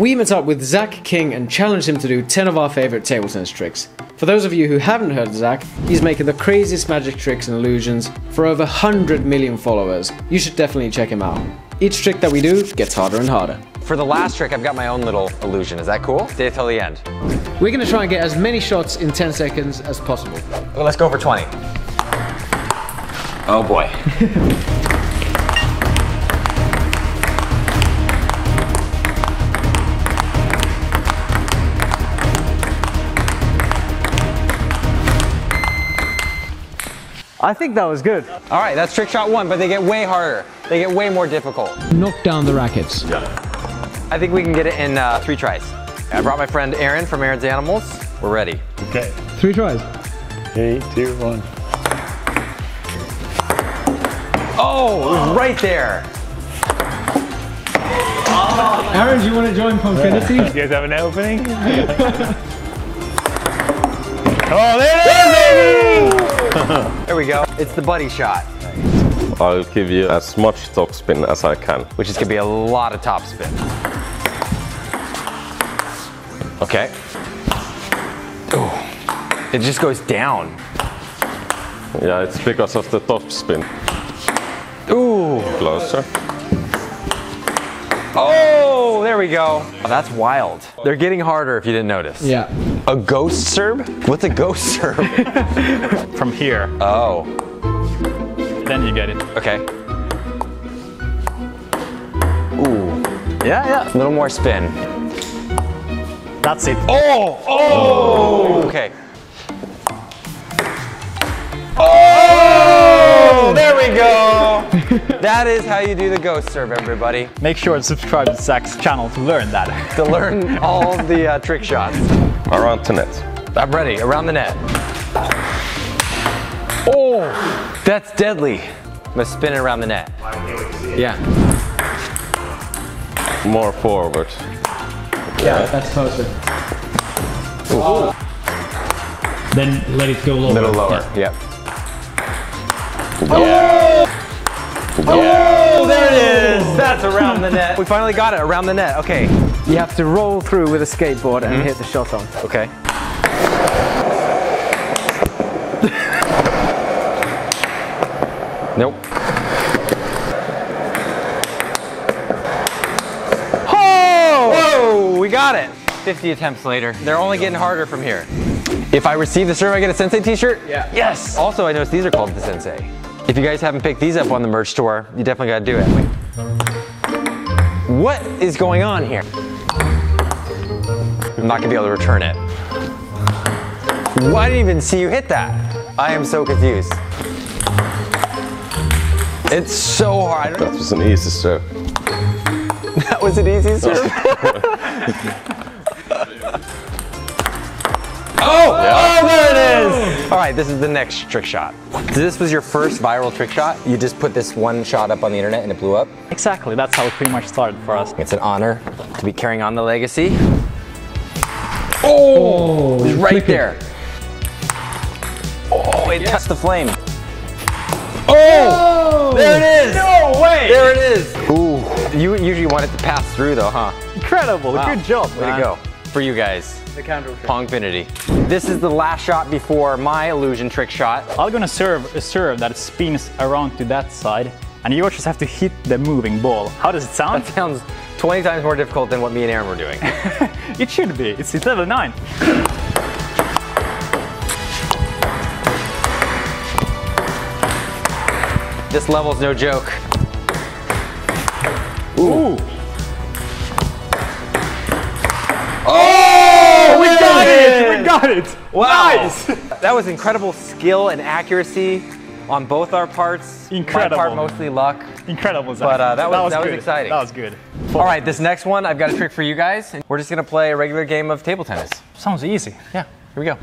We met up with Zach King and challenged him to do 10 of our favorite table tennis tricks. For those of you who haven't heard of Zach, he's making the craziest magic tricks and illusions for over 100 million followers. You should definitely check him out. Each trick that we do gets harder and harder. For the last trick, I've got my own little illusion. Is that cool? Stay till the end. We're gonna try and get as many shots in 10 seconds as possible. Well, let's go for 20. Oh boy. I think that was good. All right, that's trick shot one, but they get way harder. They get way more difficult. Knock down the rackets. Yeah. I think we can get it in 3 tries. I brought my friend Aaron from Aaron's Animals. We're ready. Okay. 3 tries. 3, 2, 1. Oh, it was right there. Oh. Aaron, do you want to join Pongfinity? You guys have an opening? Oh, there it is, baby! There we go. It's the buddy shot. I'll give you as much top spin as I can. Which is going to be a lot of top spin. Okay. Oh, it just goes down. Yeah, it's because of the top spin. Ooh. Closer. Oh, there we go. Oh, that's wild. They're getting harder if you didn't notice. Yeah. A ghost serve? What's a ghost serve? From here. Oh. Then you get it. Okay. Ooh. Yeah. A little more spin. That's it. Oh! Oh! Okay. Oh! There we go! That is how you do the ghost serve, everybody. Make sure to subscribe to Zach's channel to learn that. To learn all the trick shots. Around the net. I'm ready, around the net. Oh, that's deadly. I'm gonna spin it around the net. Yeah. More forward. Yeah, that's closer. Ooh. Then let it go lower. A little lower, yeah. Oh, there it is! That's around the net. We finally got it, around the net, okay. You have to roll through with a skateboard and hit the shot on. Okay. Nope. Oh! Whoa, we got it! 50 attempts later. They're only getting harder from here. If I receive the serve, I get a Sensei t-shirt? Yeah. Yes! Also, I noticed these are called the Sensei. If you guys haven't picked these up on the merch store, you definitely gotta do it. Wait. What is going on here? I'm not gonna be able to return it. Well, I didn't even see you hit that. I am so confused. It's so hard. That was an easy serve. That was an easy serve? Oh, there it is! All right, this is the next trick shot. So this was your first viral trick shot. You just put this one shot up on the internet and it blew up? Exactly, that's how it pretty much started for us. It's an honor to be carrying on the legacy. Oh, it's right there. Oh, it touched the flame. Oh, there it is. No way. There it is. Ooh, you usually want it to pass through though, huh? Incredible, wow. Good job, man. Way to go. For you guys, the counter trick. Pongfinity. This is the last shot before my illusion trick shot. I'm gonna serve a serve that spins around to that side, and you just have to hit the moving ball. How does it sound? That sounds 20 times more difficult than what me and Aaron were doing. It should be. It's level 9. This level's no joke. Ooh. Oh, we got it! Wow. Nice. That was incredible skill and accuracy on both our parts. Incredible. My part mostly luck. Incredible, Zach. But that was exciting. That was good. All right, this next one, I've got a trick for you guys. We're just gonna play a regular game of table tennis. Sounds easy. Yeah, here we go.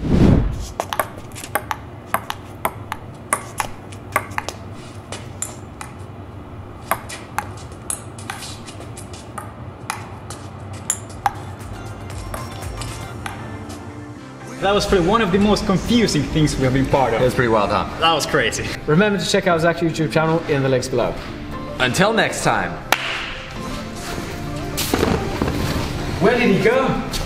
That was probably one of the most confusing things we have been part of. It was pretty wild, huh? That was crazy. Remember to check out Zach's YouTube channel in the links below. Until next time. Where did he go?